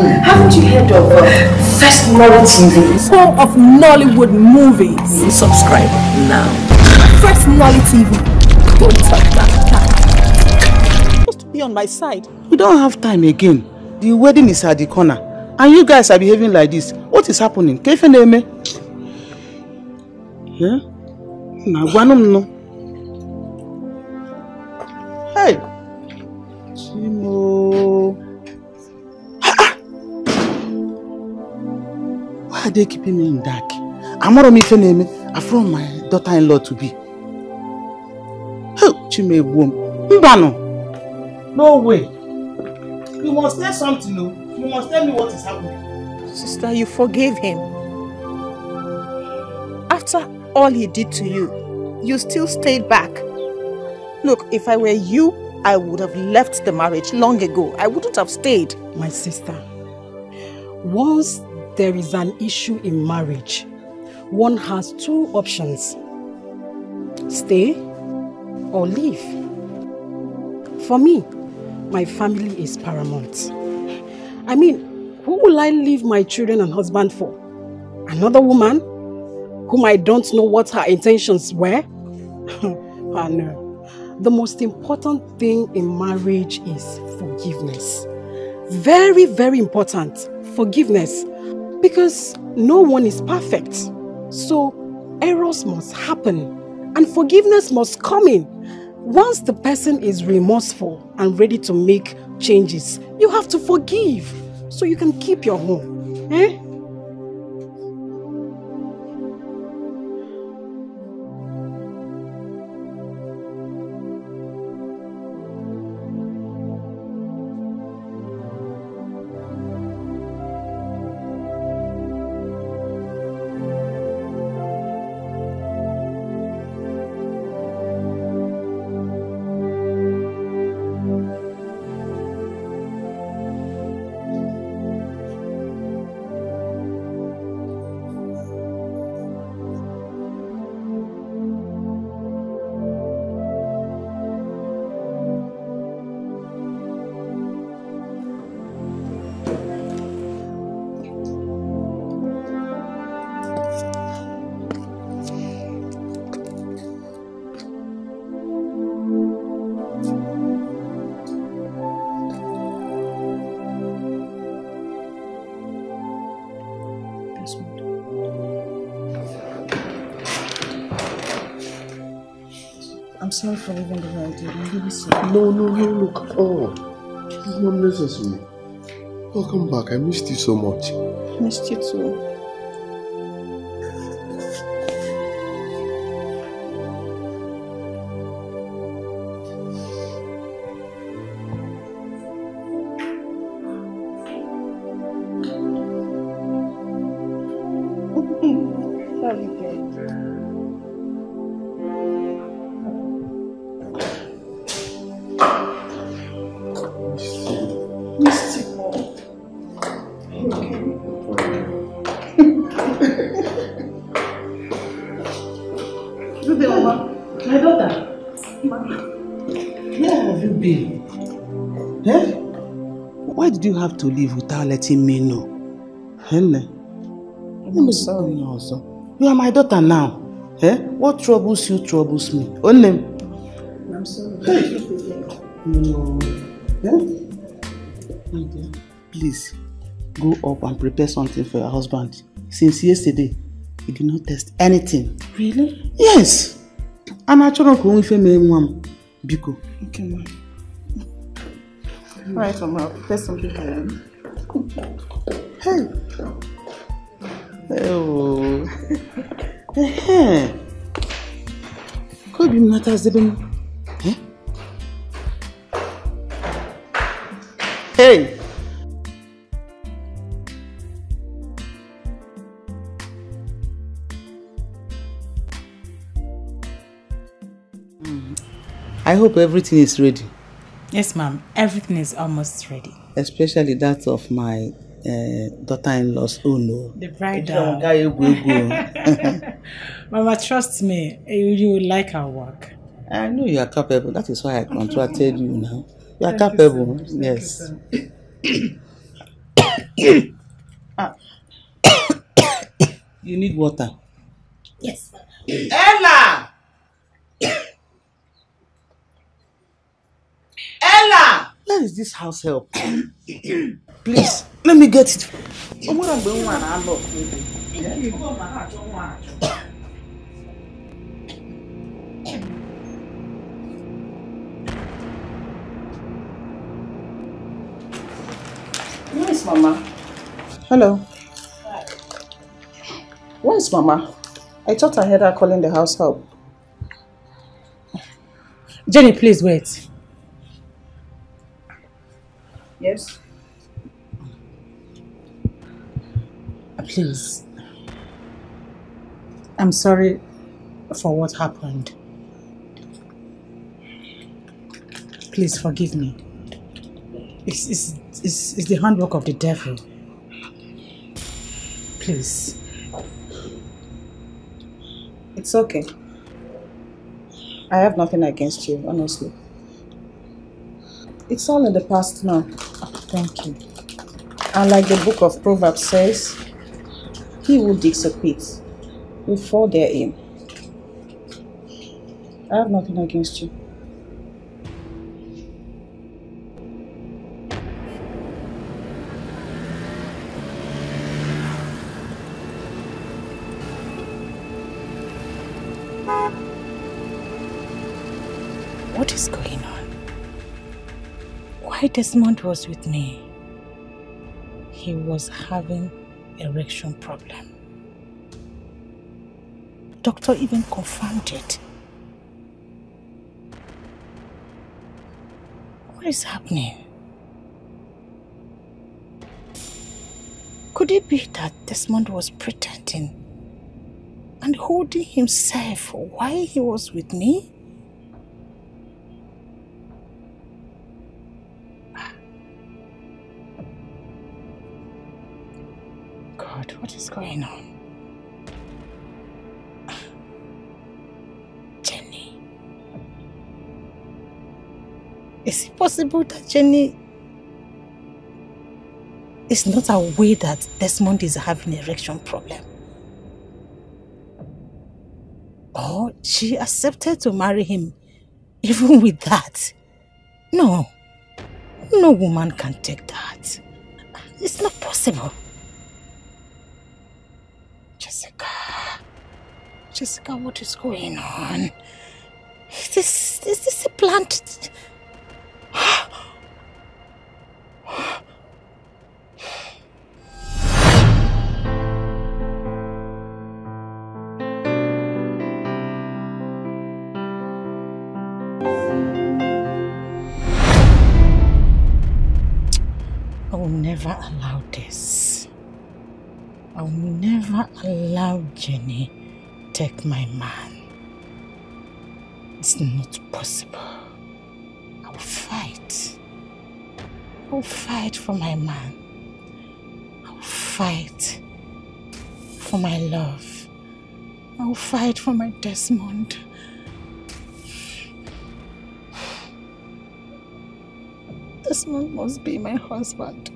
Haven't you heard of First Nolly TV? Home of Nollywood movies. Subscribe now. First Nolly TV. Don't touch that. You're supposed to be on my side. We don't have time again. The wedding is at the corner. And you guys are behaving like this. What is happening? Kefeneme? Yeah? No. Hey! Chimo. Why are they keeping me in dark? I'm not a name. I'm from my daughter-in-law to be. Oh, Chime Boom. No way. You must tell something, no? You must tell me what is happening. Sister, you forgave him. After all he did to you, you still stayed back. Look, if I were you, I would have left the marriage long ago. I wouldn't have stayed. My sister, once there is an issue in marriage, one has two options: stay or leave. For me, my family is paramount. I mean, who will I leave my children and husband for? Another woman whom I don't know what her intentions were? Oh, no. The most important thing in marriage is forgiveness. Very, very important. Forgiveness. Because no one is perfect. So errors must happen and forgiveness must come in. Once the person is remorseful and ready to make changes, you have to forgive so you can keep your home. Eh? I'm sorry for even the idea. No, look at all. This is not necessary. Welcome back. I missed you so much. Missed you too. To leave without letting me know. Hele, you are my daughter now. Eh? What troubles you troubles me. Only. I'm sorry. Hey. No. Eh? Okay. Please go up and prepare something for your husband. Since yesterday, he did not test anything. Really? Yes. And I told him if he may want Biko. Okay, ma'am. All right, Mama, there's something for them. Hey! Oh! Hey! Could be not as even. Hey! I hope everything is ready. Yes, ma'am. Everything is almost ready. Especially that of my daughter-in-law's Uno. The bridal. Mama, trust me. You like our work. I know you are capable. That is why I contracted you now. You are capable. Yes. You need water. Yes. Ella! Ella! Where is this house help? Please, let me get it. Where is Mama? Hello. Hi. Where is Mama? I thought I heard her calling the house help. Jenny, please wait. Yes? Please. I'm sorry for what happened. Please forgive me. It's the handwork of the devil. Please. It's okay. I have nothing against you, honestly. It's all in the past now. Thank you. And like the book of Proverbs says, he who digs a pit will fall therein. I have nothing against you. What is going on? Why Desmond was with me? He was having erection problem. Doctor even confirmed it. What is happening? Could it be that Desmond was pretending and holding himself while he was with me? What is going on? Jenny. Is it possible that Jenny is not aware that Desmond is having an erection problem? Or she accepted to marry him even with that? No. No woman can take that. It's not possible. Jessica, what is going on? Is this a plant? I will never allow this. I will never allow Jenny to take my man. It's not possible. I will fight. I will fight for my man. I will fight for my love. I will fight for my Desmond. Desmond must be my husband.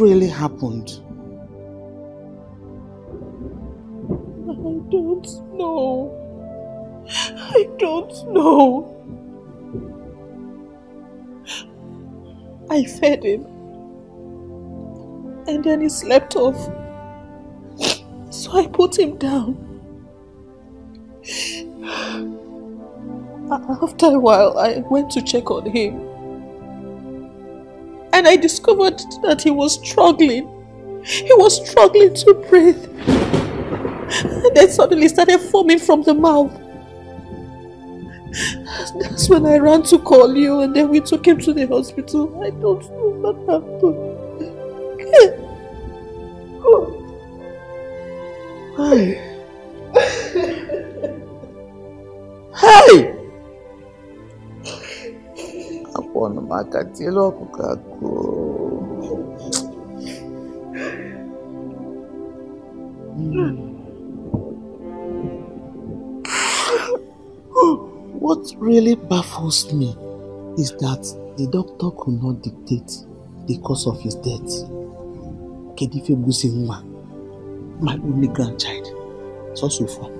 Really happened? I don't know. I don't know. I fed him and then he slept off. So I put him down. After a while, I went to check on him. and I discovered that he was struggling. He was struggling to breathe. And then suddenly started foaming from the mouth. That's when I ran to call you, and then we took him to the hospital. I don't know what happened. Hi. Hi. What really baffles me is that the doctor could not dictate the cause of his death. Kedife Businwa, my only grandchild, so far.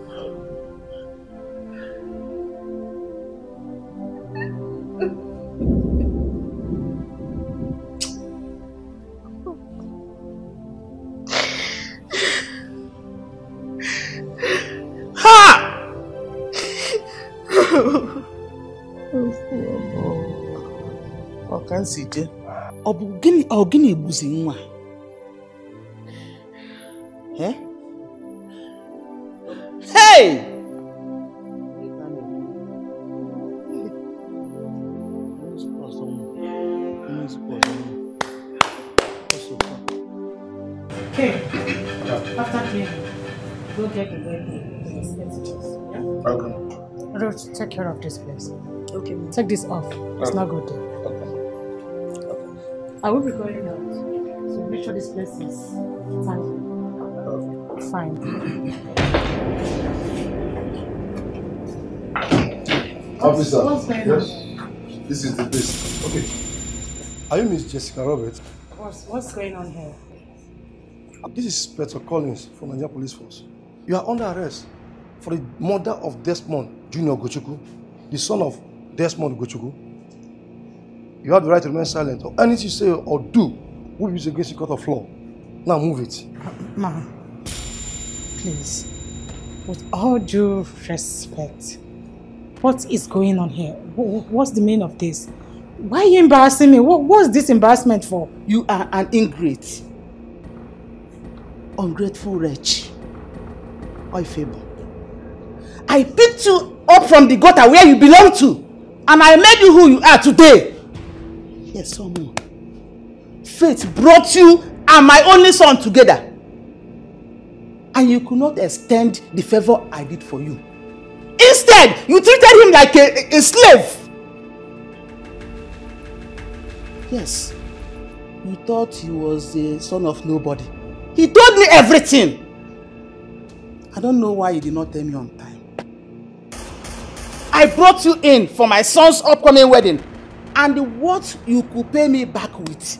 Hey! Okay, after cleaning, go get the bed. Ruth, take care of this place. Okay. Take this off. It's not good. I will be going out, so make sure this place is tidy. Fine. Officer, yes, this is the place. Okay. Are you Miss Jessica Roberts? What's going on here? This is Peter Collins from Nigeria Police Force. You are under arrest for the murder of Desmond Junior Gochuku, the son of Desmond Gochuku. You have the right to remain silent, or anything you say or do will be used against the court of law. Now move it. Ma, please, with all due respect, what is going on here? What's the meaning of this? Why are you embarrassing me? What's this embarrassment for? You are an ingrate, ungrateful wretch. Oyefeba, I picked you up from the gutter where you belong to, and I made you who you are today. Yes, someone. Fate brought you and my only son together. And you could not extend the favor I did for you. Instead, you treated him like a slave. Yes. You thought he was the son of nobody. He told me everything. I don't know why you did not tell me on time. I brought you in for my son's upcoming wedding. And what you could pay me back with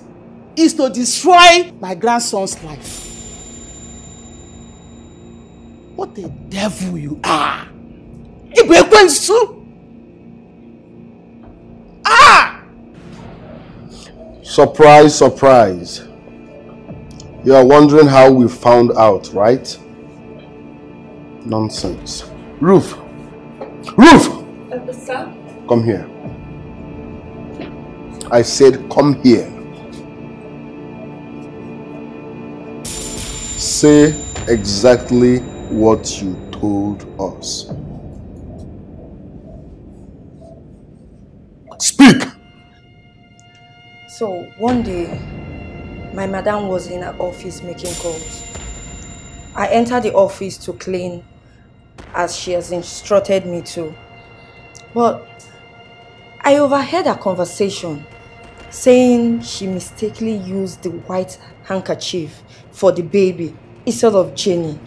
is to destroy my grandson's life. What a devil you are! Ah! Surprise, surprise. You are wondering how we found out, right? Nonsense. Ruth! Ruth! Sir? Come here. I said, come here. Say exactly what you told us. Speak! So, one day, my madam was in her office making calls. I entered the office to clean as she has instructed me to. But I overheard her conversation, saying she mistakenly used the white handkerchief for the baby instead of Jenny.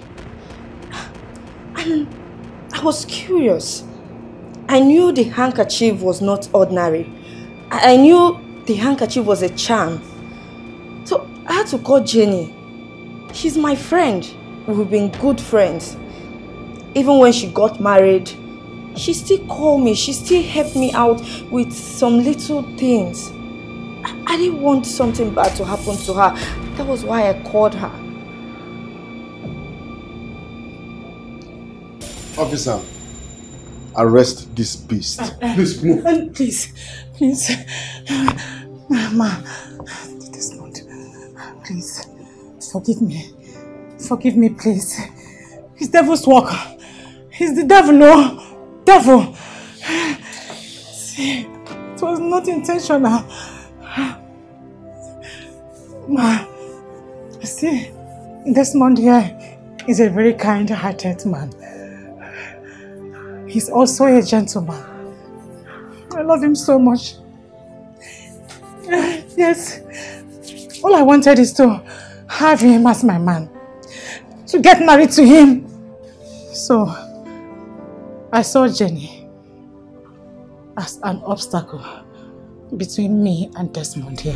And I was curious. I knew the handkerchief was not ordinary. I knew the handkerchief was a charm. So I had to call Jenny. She's my friend. We've been good friends. Even when she got married, she still called me. She still helped me out with some little things. I didn't want something bad to happen to her. That was why I called her. Officer, arrest this beast. Please move. Please, please. Ma. Please, forgive me. Forgive me, please. He's devil's worker. He's the devil, no? Devil! See, it was not intentional. Ma, see, Desmond here is a very kind-hearted man. He's also a gentleman. I love him so much. Yes, all I wanted is to have him as my man, to get married to him. So, I saw Jenny as an obstacle between me and Desmond here.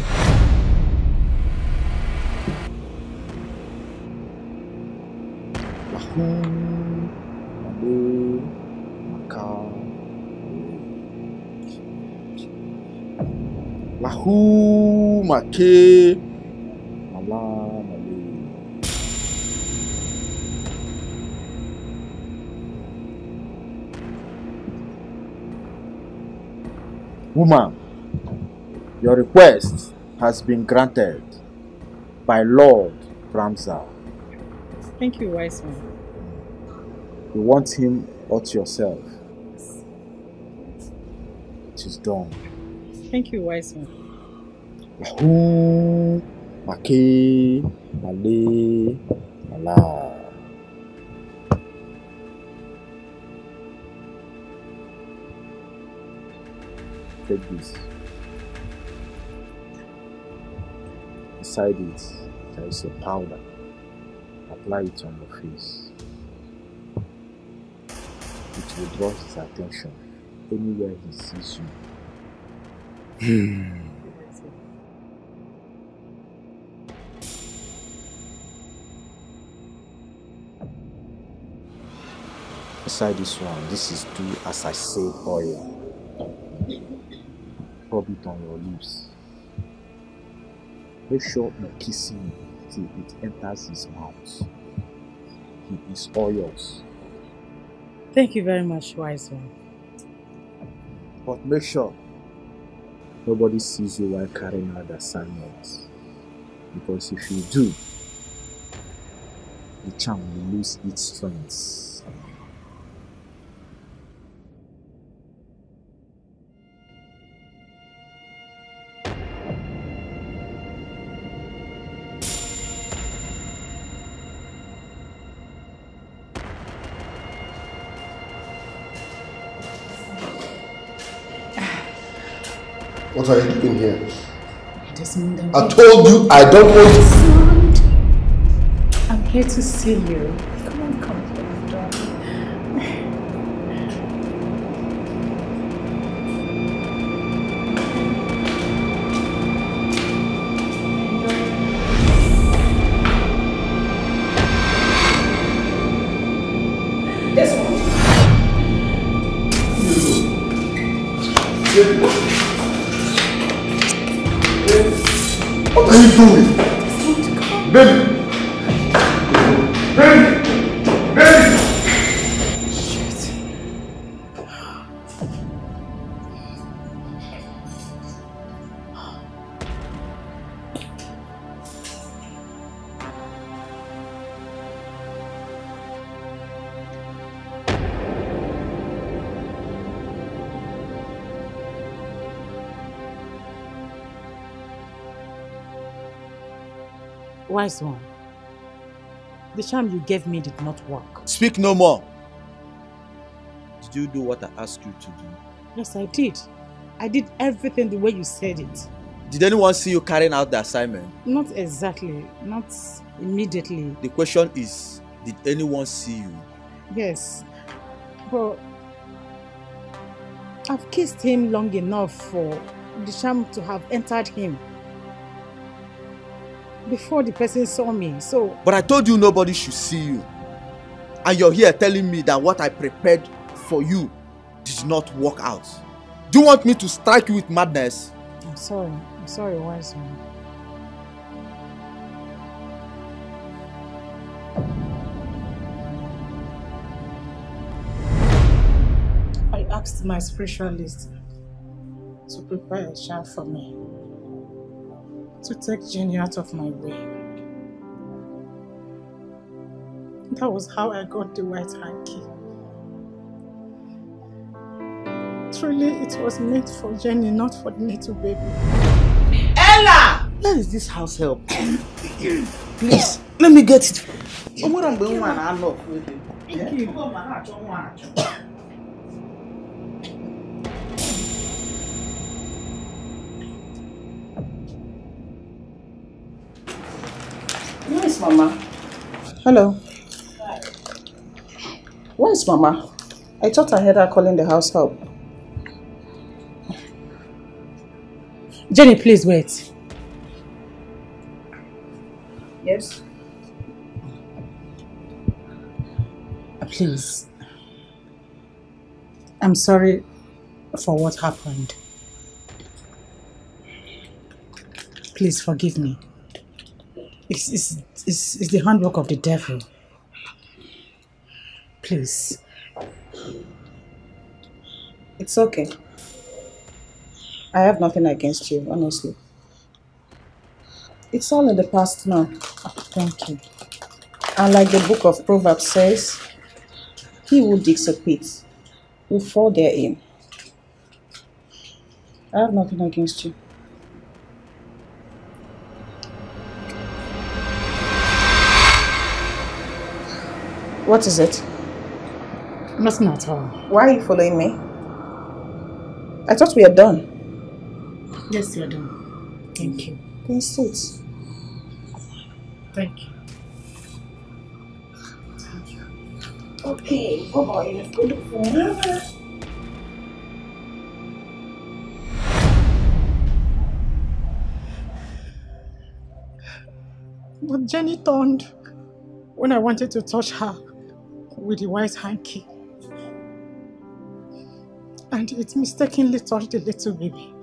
Lahu Make Mala Male. Woman, your request has been granted by Lord Ramza. Thank you, wise man. You want him out yourself. It is done. Thank you, wise man. Lahu, Maki, Mali, Mala. Take this. Beside it, there is a powder. Apply it on your face. It will draw his attention anywhere he sees you. Beside this one, this is do as I say oil. Rub it on your lips. Make sure you kiss him till it enters his mouth. He is all yours. Thank you very much, wise one. But make sure nobody sees you while carrying out the assignment. Because if you do, the charm will lose its strength. What are you doing here? I told you I don't want to. Desmond, I'm here to see you. Come on, come on, darling. Desmond. Yes. What are you doing? Baby! Baby! Baby! Shit. Wise one, the charm you gave me did not work. Speak no more. Did you do what I asked you to do? Yes, I did. I did everything the way you said it. Did anyone see you carrying out the assignment? Not exactly. Not immediately. The question is, did anyone see you? Yes, but I've kissed him long enough for the charm to have entered him before the person saw me, so... But I told you nobody should see you. And you're here telling me that what I prepared for you did not work out. Do you want me to strike you with madness? I'm sorry, wise man. I asked my spiritualist to prepare a child for me, to take Jenny out of my way. That was how I got the white hanky. Truly, it was meant for Jenny, not for the little baby. Ella! Where is this house help? Please, let me get it. I'm going to go and unlock with it. Thank you. Where is Mama? Hello. Hi. Where is Mama? I thought I heard her calling the house help. Jenny, please wait. Yes? Please. I'm sorry for what happened. Please forgive me. It's the handwork of the devil. Please. It's okay. I have nothing against you, honestly. It's all in the past now. Thank you. And like the book of Proverbs says, he who digs a pit will fall therein. I have nothing against you. What is it? Nothing at all. Why are you following me? I thought we are done. Yes, we are done. Thank you. Then sit. Thank you. Okay, go boy, let's go look for another. But Jenny turned when I wanted to touch her with the white hanky. And it mistakenly touched the little baby.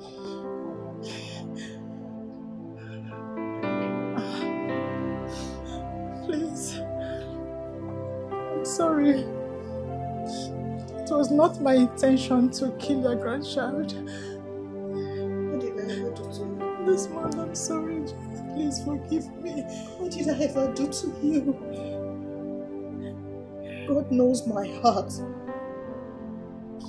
Please. I'm sorry. It was not my intention to kill your grandchild. What did I ever do to you? This man, I'm sorry. Please forgive me. What did I ever do to you? God knows my heart.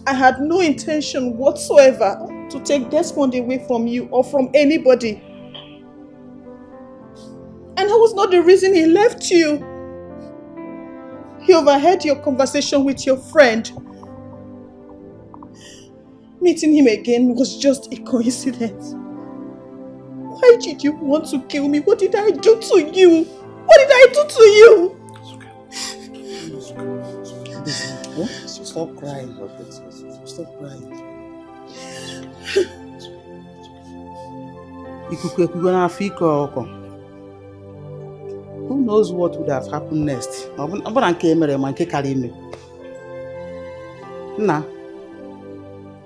I had no intention whatsoever to take Desmond away from you or from anybody. And that was not the reason he left you. He overheard your conversation with your friend. Meeting him again was just a coincidence. Why did you want to kill me? What did I do to you? What did I do to you? It's okay. It's okay. It's okay. Stop crying, stop crying. Who knows what would have happened next? Nah,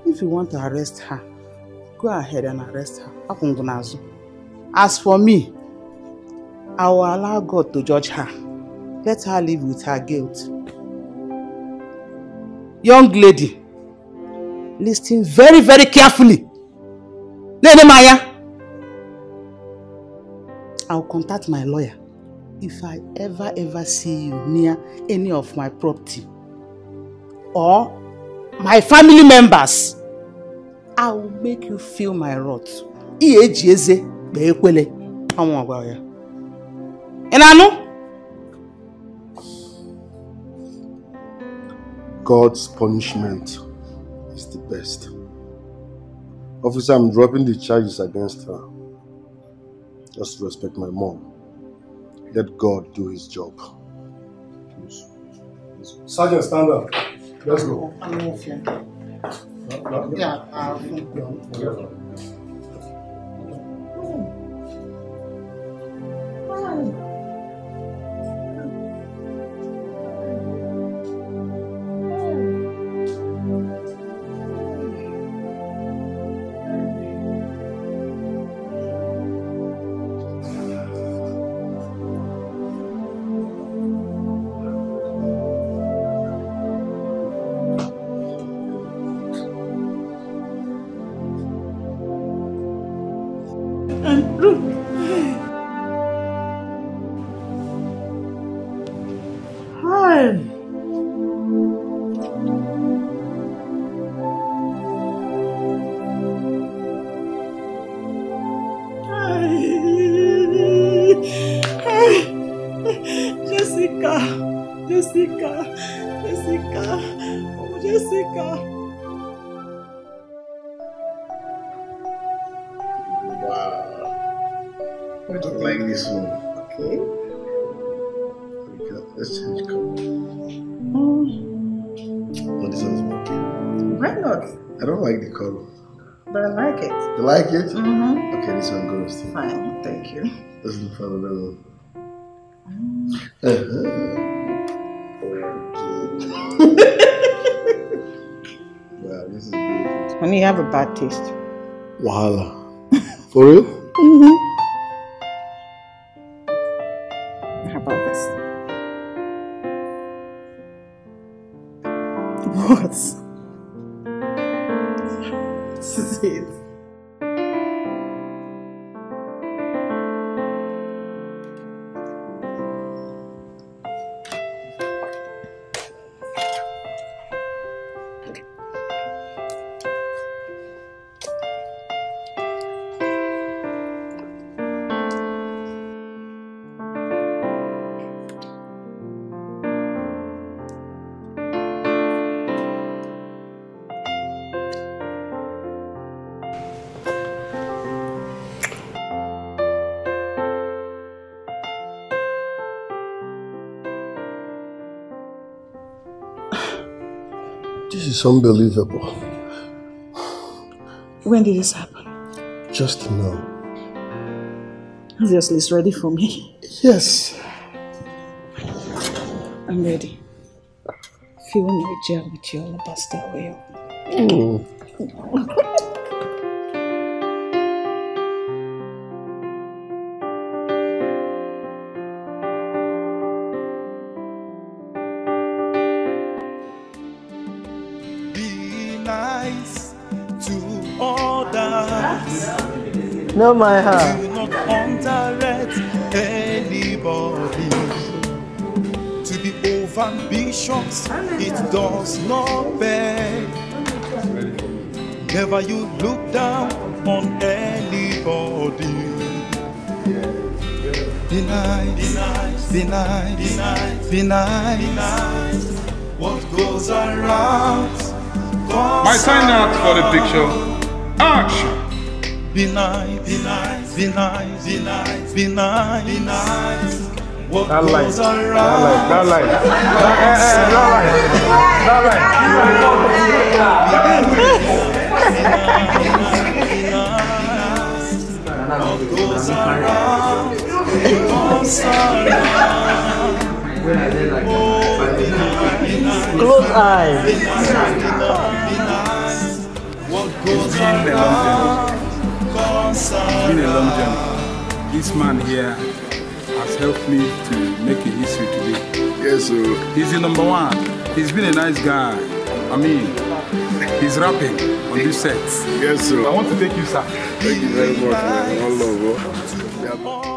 if you want to arrest her, go ahead and arrest her. As for me, I will allow God to judge her. Let her live with her guilt. Young lady, listen very, very carefully. Lady Maya, I'll contact my lawyer if I ever see you near any of my property or my family members. I will make you feel my wrath. God's punishment is the best. Officer, I'm dropping the charges against her. Just respect my mom. Let God do his job. Please. Please. Sergeant, stand up. Let's go. Amen. Jessica. Wow. I don't like this one. Okay. Let's change color. Oh, this one's working. Why not? I don't like the color. But I like it. You like it? Mm-hmm. Okay, this one goes. Fine, thank you. Let's look for another one. Okay. Honey, you have a bad taste. Wahala. For real? Mm-hmm. How about this? What? This is it. It's unbelievable. When did this happen? Just now. Obviously, it's ready for me. Yes. I'm ready. Fill Nigeria with your alabaster oil. Mm. No, my heart. Do not underrate anybody. To be overambitious, it does not pay. Never you look down on anybody. Be nice, be nice, be nice, be nice. What goes around? My sign out for the picture. Action. Be nice, be nice, be nice, be nice, be nice, be nice. That light, that light, that light. It's been a long journey. This man here has helped me to make a history today. Yes, sir. He's the number one. He's been a nice guy. I mean, he's rapping on this set. Yes, sir. I want to thank you, sir. Thank you very much. All over.